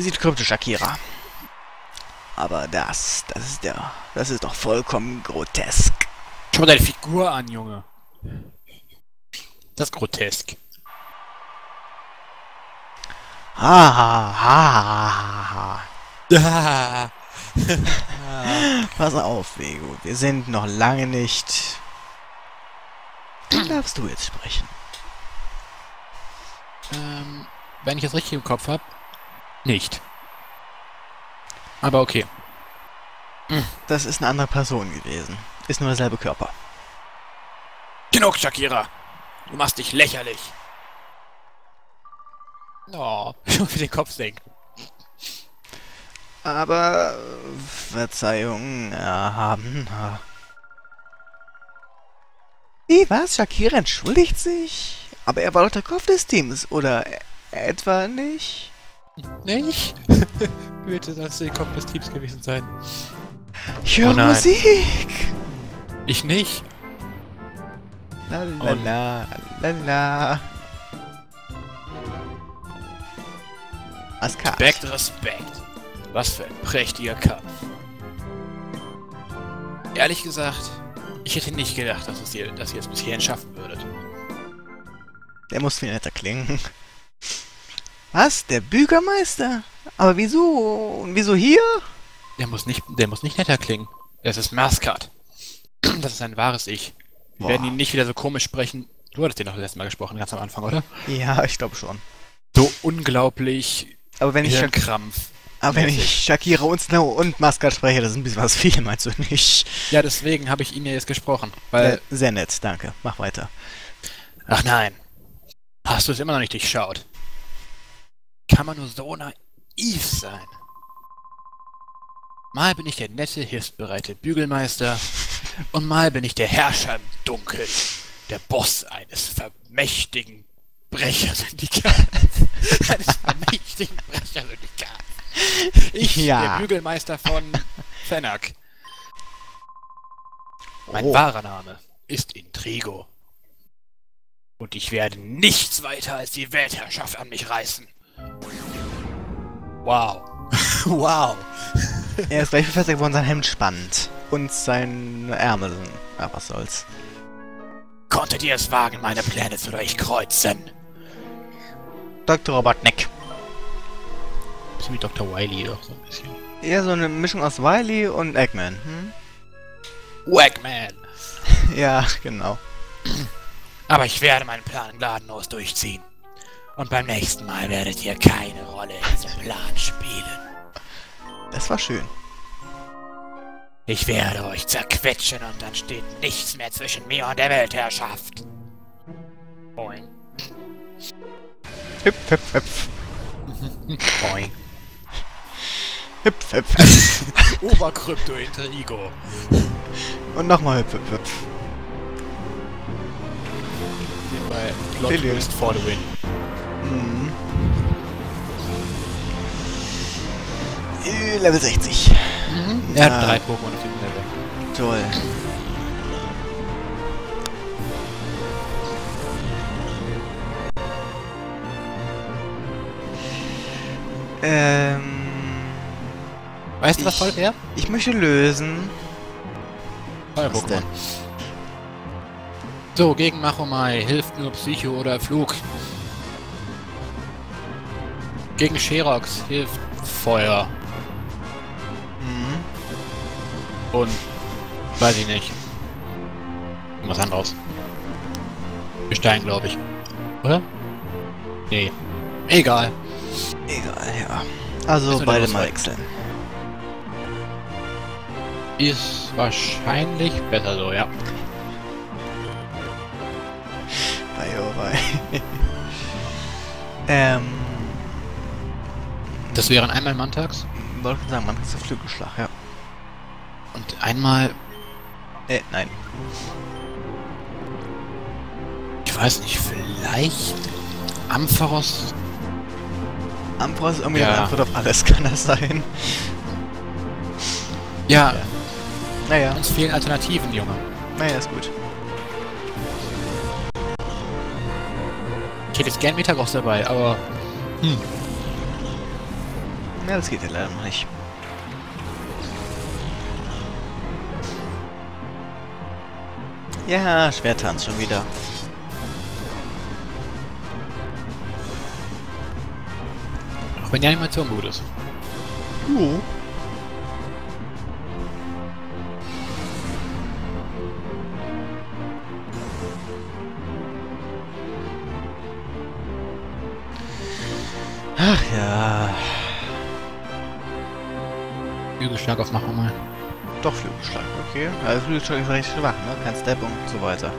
Sieht kryptisch, Shakira. Aber das ist doch vollkommen grotesk. Schau deine Figur an, Junge. Das ist grotesk. Ha ha ha ha ha. Pass auf, Vego. Wir sind noch lange nicht... Darfst du jetzt sprechen? Wenn ich das richtig im Kopf habe, nicht. Aber okay. Das ist eine andere Person gewesen. Ist nur derselbe Körper. Genug, Shakira! Du machst dich lächerlich! Oh, ich muss den Kopf senken. Aber... Verzeihung erhaben... Wie was? Shakira entschuldigt sich? Aber er war doch der Kopf des Teams, oder? Etwa nicht? Nicht? Bitte, das soll der Kopf des Teams gewesen sein. Ich höre Musik! Ich nicht! La la la, la la. Mascard. Respekt, Respekt! Was für ein prächtiger Kampf! Ehrlich gesagt, ich hätte nicht gedacht, dass ihr es bis hierhin schaffen würdet. Der muss viel netter klingen. Was? Der Bürgermeister? Aber wieso? Und wieso hier? Der muss nicht netter klingen. Das ist Mascard. Das ist sein wahres Ich. Wir werden ihn nicht wieder so komisch sprechen. Du hattest den doch letztes Mal gesprochen, ganz am Anfang, oder? Ja, ich glaube schon. So unglaublich... Aber wenn ich... Krampf. Aber wenn ich Shakira und Snow und Mascard spreche, das ist ein bisschen was viel, meinst du nicht? Ja, deswegen habe ich ihn ja jetzt gesprochen, weil... sehr nett, danke. Mach weiter. Ach nein. Hast du es immer noch nicht durchschaut? Kann man nur so naiv sein? Mal bin ich der nette, hilfsbereite Bügelmeister und mal bin ich der Herrscher im Dunkeln, der Boss eines vermächtigen Brechersyndikats. Eines vermächtigen Brechersyndikats. Ich, der Bügelmeister von Fennac. Mein wahrer Name ist Intrigo. Und ich werde nichts weiter als die Weltherrschaft an mich reißen. Wow. Wow. Er ist gleich befestigt worden, sein Hemd spannt. Und seine Ärmel. Ja, was soll's. Konntet ihr es wagen, meine Pläne zu durchkreuzen? Dr. Wilbotnik. Bisschen wie Dr. Wily doch, so ein bisschen. Eher so eine Mischung aus Wily und Eggman, hm? Eggman! Ja, genau. Aber ich werde meinen Plan gnadenlos durchziehen. Und beim nächsten Mal werdet ihr keine Rolle in diesem Plan spielen. Das war schön. Ich werde euch zerquetschen und dann steht nichts mehr zwischen mir und der Weltherrschaft. Boing. Hüpf, hüpf, hüpf. Boing. Hüpf, hüpf, hüpf. Oberkrypto-Intrigo. Und nochmal hüpf, hüpf, hüpf. Nebenbei, Plot Twist for the win. Mhm. Level 60. Mhm. Er hat 3 Pokémon auf dem Level. Toll. Weißt du, was voll wäre? Ich möchte lösen. Was denn? So, gegen Macho Mai hilft nur Psycho oder Flug. Gegen Scherox hilft Feuer. Und weiß ich nicht. Was anderes. Gestein, glaube ich. Oder? Nee. Egal. Egal, ja. Also beide mal wechseln. Ist wahrscheinlich besser so, ja. Das wären einmal Mantax? Wollte ich sagen, Mantax ist Flügelschlag, ja. Und einmal... nein. Ich weiß nicht, vielleicht... Ampharos? Ampharos ist irgendwie eine Antwort auf alles, kann das sein? Ja. Naja. Uns fehlen Alternativen, Junge. Naja, ist gut. Ich hätte jetzt gern Metagross dabei, aber... Ja, das geht ja leider noch nicht. Ja, Schwerttanz schon wieder. Auch wenn die Animation gut ist. Jo. Ach ja. Flügelschlag auf Macho Mai. Doch, Flügelschlag, okay. Also Flügelschlag ist richtig schwach, ne? Kein Step und so weiter.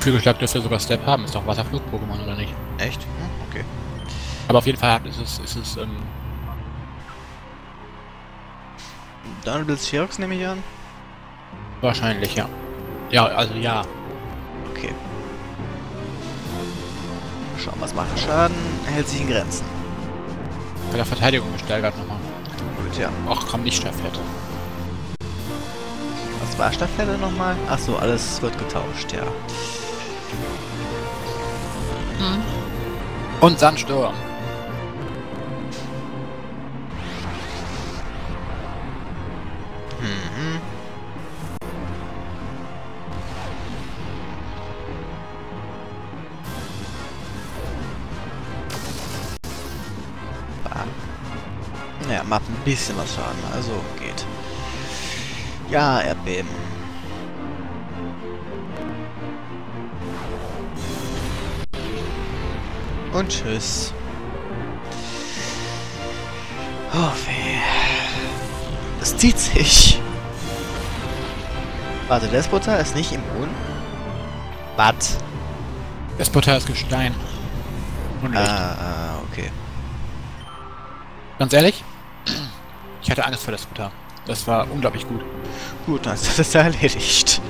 Flügelschlag dürfte sogar Step haben, ist doch Wasserflug-Pokémon, oder nicht? Echt? Hm, okay. Aber auf jeden Fall ist es Dann willst du Cherux, nehme ich an? Wahrscheinlich, ja. Ja, also ja. Okay. Schauen, was macht Schaden? Er hält sich in Grenzen. Bei der Verteidigung gesteigert nochmal. Gut, ja. Ach komm, nicht Staffette. Was war Staffette nochmal? Achso, alles wird getauscht, ja. Hm. Und Sandsturm. Mhm. Ah. Naja, macht ein bisschen was Schaden, also geht. Ja, Erdbeben. Und tschüss. Oh weh. Das zieht sich. Warte, Despotar ist nicht immun? Was? Despotar ist Gestein. Und Licht. Ah, okay. Ganz ehrlich? Ich hatte Angst vor Despotar. Das war unglaublich gut. Gut, dann ist das jetzt erledigt.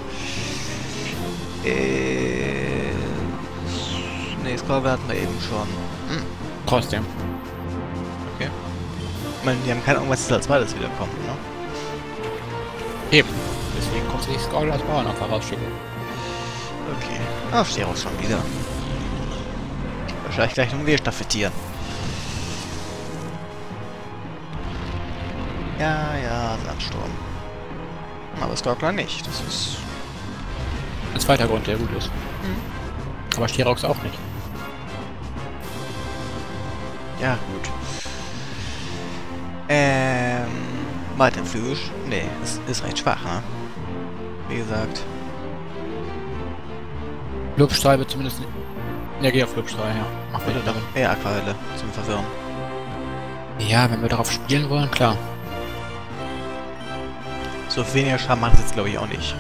Ne, Skorgla hatten wir eben schon. Hm. Trotzdem. Okay. Ich meine, die haben keine Ahnung, was jetzt als zweites wiederkommt, ne? Eben. Deswegen kommt nicht Skorgla als Bauern auf rausschicken. Okay. Ach, Sterox schon wieder. Wahrscheinlich gleich noch wieder staffettieren. Ja, Sandsturm. Aber Skorgla nicht, das ist... Ein zweiter Grund, der gut ist. Mhm. Aber Scherox auch nicht. Ja, gut. Weiter im Flügelsch... Ne, ist recht schwach, ne? Wie gesagt. Lubstreibe zumindest... Ja, geh auf Lubstreibe, ja. Mach bitte darin. Ja, Aquarelle, zum Verwirren. Ja, wenn wir darauf spielen wollen, klar. So weniger Schaden macht es jetzt, glaube ich, auch nicht.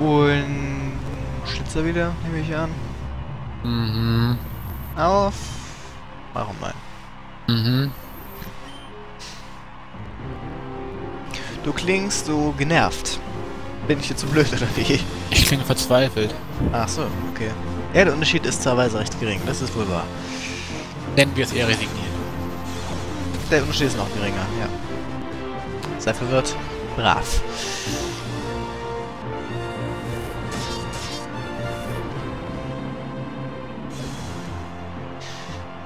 Und Schlitzer wieder, nehme ich an. Mhm. Auf. Warum nein? Mhm. Du klingst so genervt. Bin ich jetzt so blöd, oder wie? Ich klinge verzweifelt. Ach so, okay. Ja, der Unterschied ist teilweise recht gering, das ist wohl wahr. Nennen wir es eher resigniert. Der Unterschied ist noch geringer, ja. Sei verwirrt. Brav.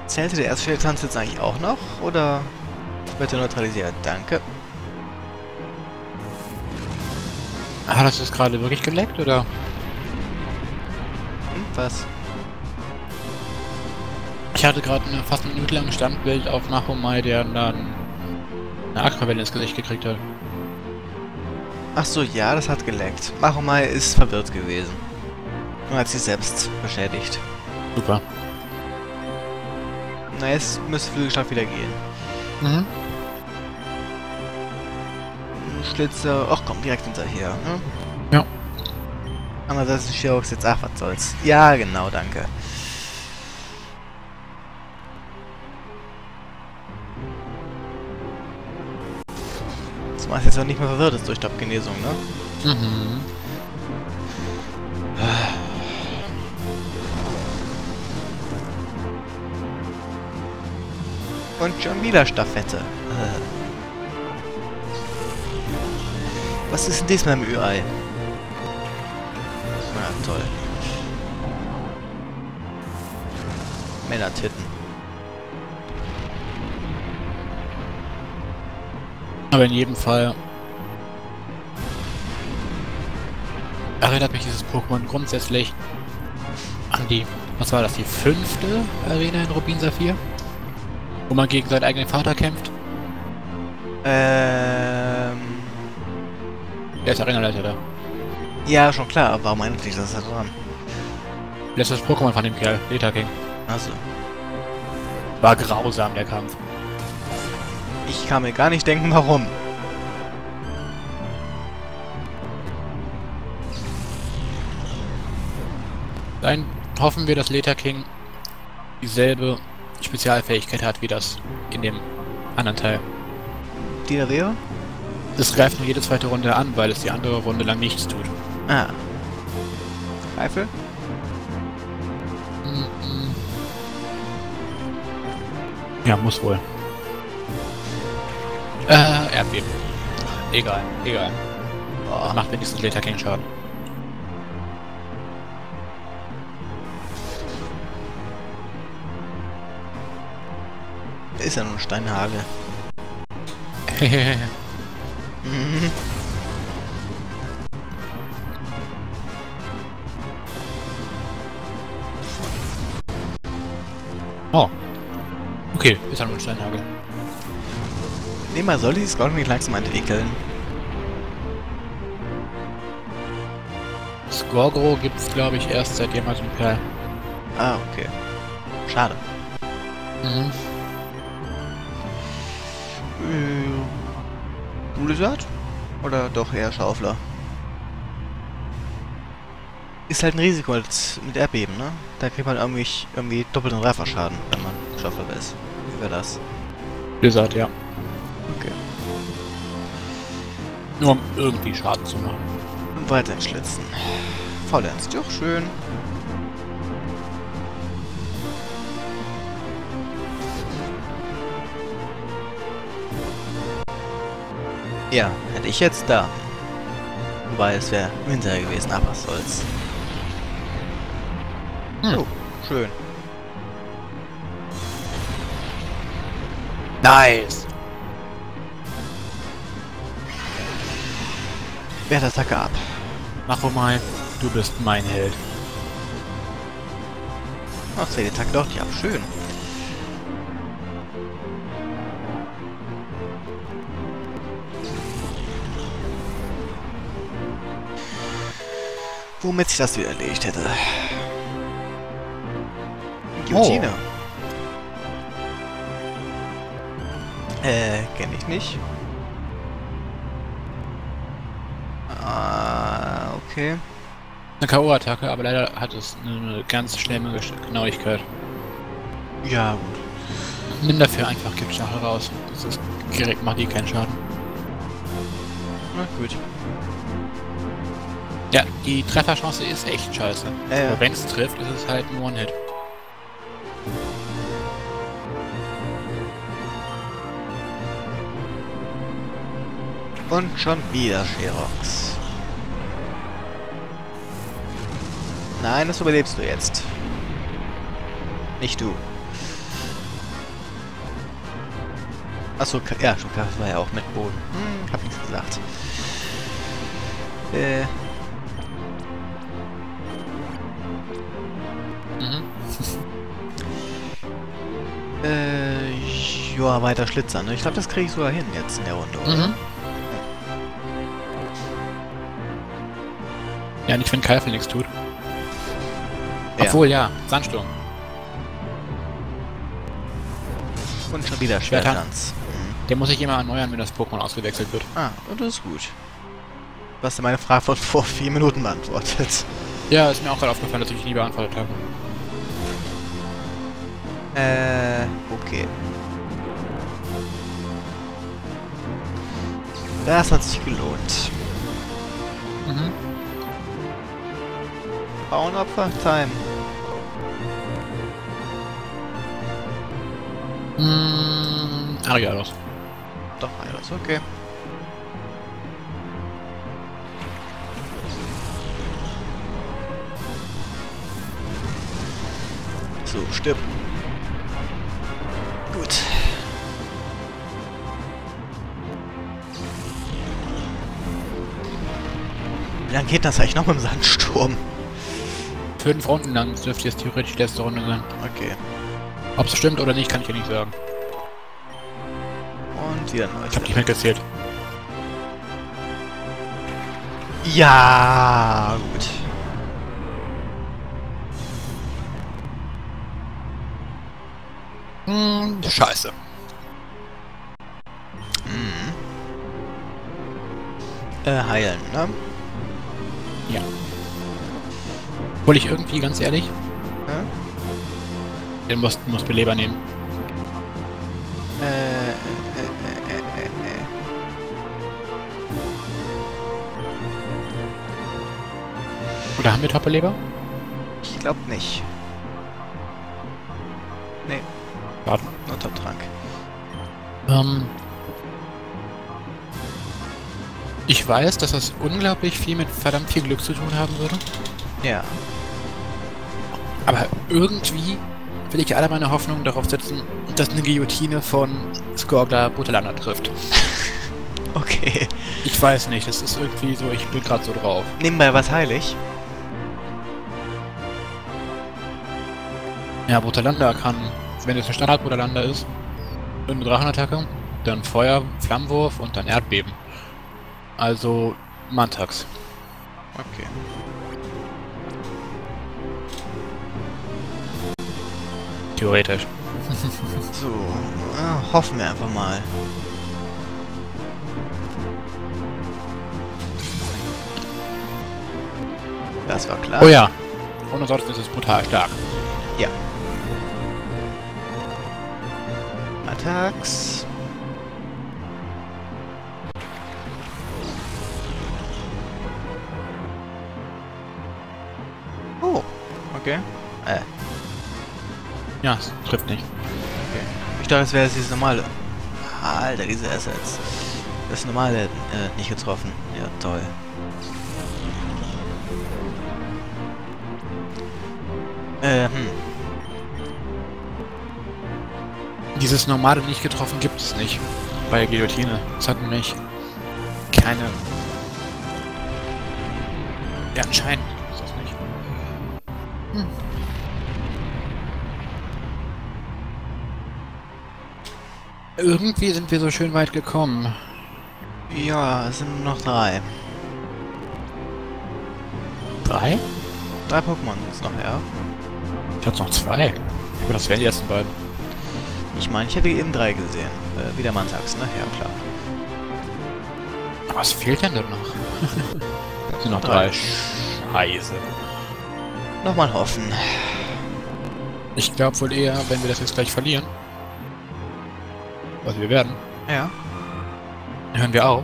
Zählte der erste Tanz jetzt eigentlich auch noch? Oder wird er neutralisiert? Danke. Ah, das ist gerade wirklich geleckt, oder? Hm, was? Ich hatte gerade fast eine Minute lang Standbild auf Macho Mai, der dann eine Aquarelle ins Gesicht gekriegt hat. Ach so, ja, das hat geleckt. Macho Mai ist verwirrt gewesen. Und hat sich selbst beschädigt. Super. Na, jetzt müsste Flügelschlag wieder gehen. Mhm. Schlitzer... Ach komm, direkt hinterher, ne? Ja. Andererseits ist Scherox jetzt... Ach, was soll's. Ja, genau, danke. Was jetzt auch nicht mehr verwirrt ist durch die Abgenesung, ne? Mhm. Und schon wieder Staffette. Was ist denn diesmal im Ü-Ei? Na toll. Männertitten. Aber in jedem Fall erinnert mich dieses Pokémon grundsätzlich an die, was war das, die 5. Arena in Rubin Saphir? Wo man gegen seinen eigenen Vater kämpft? Der ist Arenaleiter da. Ja, schon klar, aber warum erinnert sich das da dran? Letztes Pokémon von dem Kerl, Leta King. Achso. War grausam, der Kampf. Ich kann mir gar nicht denken, warum. Dann hoffen wir, dass Leta King dieselbe Spezialfähigkeit hat, wie das in dem anderen Teil. Die da wäre? Es greift nur jede zweite Runde an, weil es die andere Runde lang nichts tut. Ah. Reifel? Ja, muss wohl. Erdbeben. Egal, egal. Oh, macht wenigstens Leta King Schaden. Ist ja nur ein Steinhagel. Oh. Okay, ist ja nur ein Steinhagel. Nee, man sollte dieses Gorgon nicht langsam entwickeln. Skorgla gibt's, glaube ich, erst seit jemals im Kerl. Ah, okay. Schade. Mhm. Lizard? Oder doch eher Schaufler? Ist halt ein Risiko mit Erdbeben, ne? Da kriegt man irgendwie doppelten Trefferschaden, wenn man Schaufler ist. Wie wäre das? Lizard, ja. Okay. Nur um irgendwie Schaden zu machen. Und weiter entschlitzen. Vollends, doch schön. Ja, hätte ich jetzt da. Wobei es wäre Winter gewesen, aber was soll's. Hm. Oh, schön. Nice! Wertattacke ab. Macho Mai, du bist mein Held. Ach, sehe die Attacke doch nicht ab. Schön. Womit sich das wieder erledigt hätte. Guillotine. Oh. Kenne ich nicht. Ah, okay. Eine K.O.-Attacke, aber leider hat es eine ganz schnelle Genauigkeit. Ja, gut. Nimm dafür einfach Giftstachel raus. Das ist direkt, macht die keinen Schaden. Na gut. Ja, die Trefferchance ist echt scheiße. Ja. Aber wenn es trifft, ist es halt ein One-Hit. Und schon wieder Scherox. Nein, das überlebst du jetzt. Nicht du. Achso, ja, schon klar, das war ja auch mit Boden. Hm, hab nichts gesagt. Joa, weiter Schlitzer, ne? Ich glaube, das kriege ich sogar hin jetzt in der Runde, oder? Mhm. Ja, nicht wenn Keifel nichts tut. Ja. Obwohl, ja, Sandsturm. Und schon wieder Schwerttanz. Der muss ich immer erneuern, wenn das Pokémon ausgewechselt wird. Ah, und das ist gut. Du hast ja meine Frage von vor 4 Minuten beantwortet. Ja, ist mir auch gerade aufgefallen, dass ich nie beantwortet habe. Okay. Das hat sich gelohnt. Mhm. Bauernopfer, Time. Ah ja, das. Doch, alles okay. So, stirb. Wie lange geht das eigentlich noch mit dem Sandsturm? 5 Runden lang dürfte jetzt theoretisch die letzte Runde sein. Okay. Ob es stimmt oder nicht, kann ich dir nicht sagen. Und wieder neu. Ich hab nicht mehr gezählt. Ja, gut. Scheiße. Heilen, ne? Ja. Obwohl ich irgendwie, ganz ehrlich, den musst Beleber nehmen. Oder haben wir Doppelleber? Ich glaube nicht. Nee. Warten. Nur Top-Trank. Ich weiß, dass das unglaublich viel mit verdammt viel Glück zu tun haben würde. Ja. Aber irgendwie will ich alle meine Hoffnungen darauf setzen, dass eine Guillotine von Skorgla Brutalanda trifft. Okay. Ich weiß nicht, das ist irgendwie so, ich bin gerade so drauf. Nebenbei was heilig. Ja, Brutalanda kann, wenn es ein Standard Brutalanda ist, eine Drachenattacke, dann Feuer, Flammenwurf und dann Erdbeben. Also Mantax. Okay. Theoretisch. So, hoffen wir einfach mal. Das war klar. Oh ja. Und ansonsten ist es brutal stark. Ja. Attacks. Oh. Okay. Ja, es trifft nicht. Okay. Ich dachte, das wäre dieses normale. Alter, diese Assets. Das normale nicht getroffen. Ja, toll. Dieses normale nicht getroffen gibt es nicht bei der Guillotine. Es hat nämlich keine. Ja, anscheinend ist das nicht. Hm. Irgendwie sind wir so schön weit gekommen. Ja, es sind nur noch 3. 3? 3 Pokémon ist noch, ja. Ich hatte noch 2. Aber das wären die ersten beiden. Ich meine, ich hätte eben 3 gesehen. Wieder Mantax, ne? Ja, klar. Was fehlt denn noch? Sind noch 3. Scheiße. Nochmal hoffen. Ich glaube wohl eher, wenn wir das jetzt gleich verlieren. Was wir werden. Ja. Dann hören wir auf.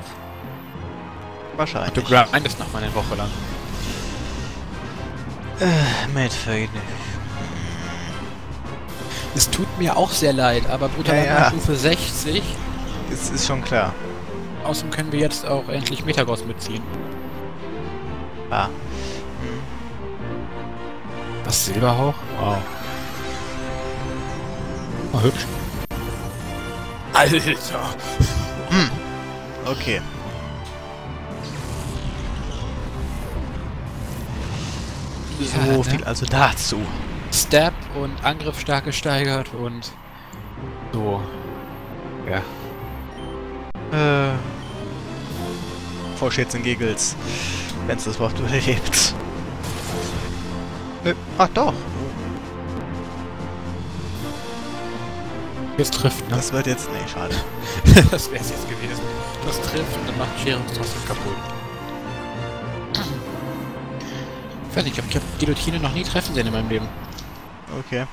Wahrscheinlich. Und du grindest noch mal eine Woche lang. Mit Vergnügen. Es tut mir auch sehr leid, aber Brutalanda Stufe 60. Das ist schon klar. Außerdem können wir jetzt auch endlich Metagross mitziehen. Ah. Hm. Was, Silberhauch? Wow. Oh, hübsch. Alter. Hm. Okay. So ja, viel also dazu. Step und Angriff stark gesteigert und so. Ja. Vor Shits and Giggles. Wenn's das Wort überlebt. Nö. Ach doch. Jetzt trifft, ne? Das wird jetzt. Nee, schade. Das wär's jetzt gewesen. Das trifft und dann macht Cherux trotzdem kaputt. Ich weiß nicht, ich habe Guillotine noch nie treffen sehen in meinem Leben. Okay.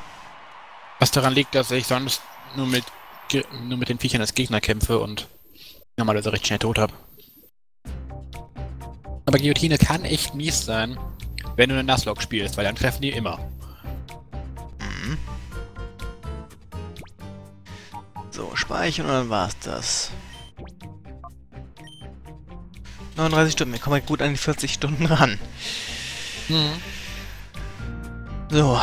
Was daran liegt, dass ich sonst nur mit den Viechern als Gegner kämpfe und normalerweise recht schnell tot habe. Aber Guillotine kann echt mies sein, wenn du einen Nuzlocke spielst, weil dann treffen die immer. Mhm. So, speichern und dann war's das. 39 Stunden, wir kommen halt gut an die 40 Stunden ran. Mhm. So.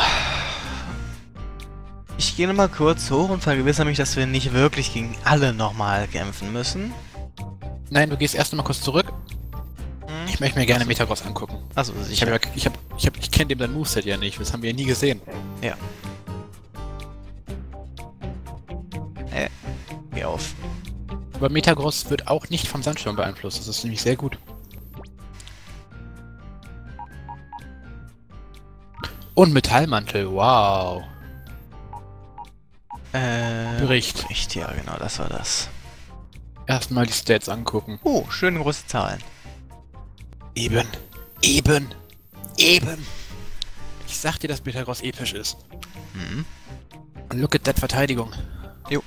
Ich gehe nochmal kurz hoch und vergewissere mich, dass wir nicht wirklich gegen alle nochmal kämpfen müssen. Nein, du gehst erst nochmal kurz zurück. Mhm. Ich möchte mir gerne Metagross angucken. Achso, ich kenne dem sein Moveset ja nicht, das haben wir ja nie gesehen. Ja. Geh auf. Aber Metagross wird auch nicht vom Sandsturm beeinflusst, das ist nämlich sehr gut. Und Metallmantel, wow. Bericht. Bericht, ja genau, das war das. Erstmal die Stats angucken. Oh, schöne große Zahlen. Eben. Ich sag dir, dass Metagross episch ist. Mhm. Und look at that Verteidigung. Jo.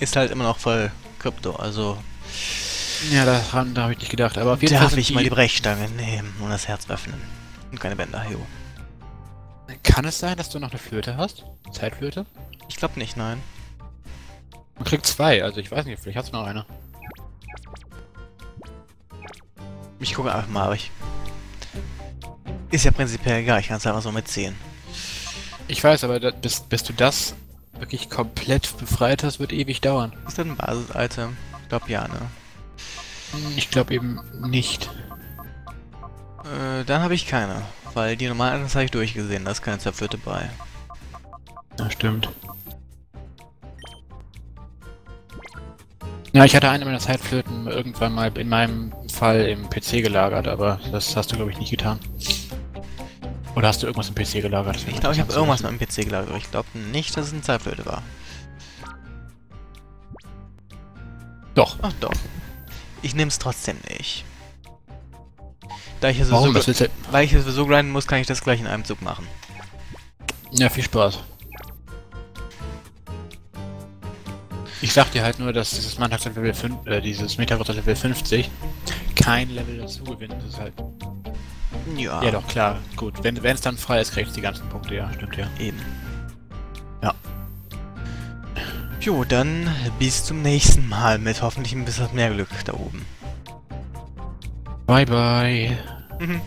Ist halt immer noch voll Krypto, also... Ja, daran habe ich nicht gedacht, aber auf jeden Fall... Darf ich mal die Brechstange nehmen und das Herz öffnen. Und keine Bänder, jo. Kann es sein, dass du noch eine Flöte hast? Zeitflöte? Ich glaube nicht, nein. Man kriegt zwei, also ich weiß nicht, vielleicht hast du noch eine. Ich gucke einfach mal, aber ich... Ist ja prinzipiell egal, ich kann es einfach so mitziehen. Ich weiß, aber bis du das wirklich komplett befreit hast, wird ewig dauern. Ist das ein Basis-Item? Ich glaube ja, ne? Ich glaube eben nicht. Dann habe ich keine. Weil die normalen Items habe ich durchgesehen, da ist keine Zerflöte bei. Ja, stimmt. Ja, ich hatte eine meiner Zeitflöten irgendwann mal in meinem Fall im PC gelagert, aber das hast du, glaube ich, nicht getan. Oder hast du irgendwas im PC gelagert? Ich glaube, ich habe irgendwas im PC gelagert, aber ich glaube nicht, dass es eine Zeitflöte war. Doch. Ach doch. Ich nehme es trotzdem nicht. Da ich also warum? So weil ich es so grinden muss, kann ich das gleich in einem Zug machen. Ja, viel Spaß. Ich sag dir halt nur, dass dieses Metagross Level 5, dieses Metagross Level 50 kein Level dazu gewinnt. Das ist halt... Ja. Ja doch, klar. Gut, wenn es dann frei ist, kriegst du die ganzen Punkte, ja. Stimmt, ja. Eben. Ja. Jo, dann bis zum nächsten Mal mit hoffentlich ein bisschen mehr Glück da oben. Bye, bye. Mhm.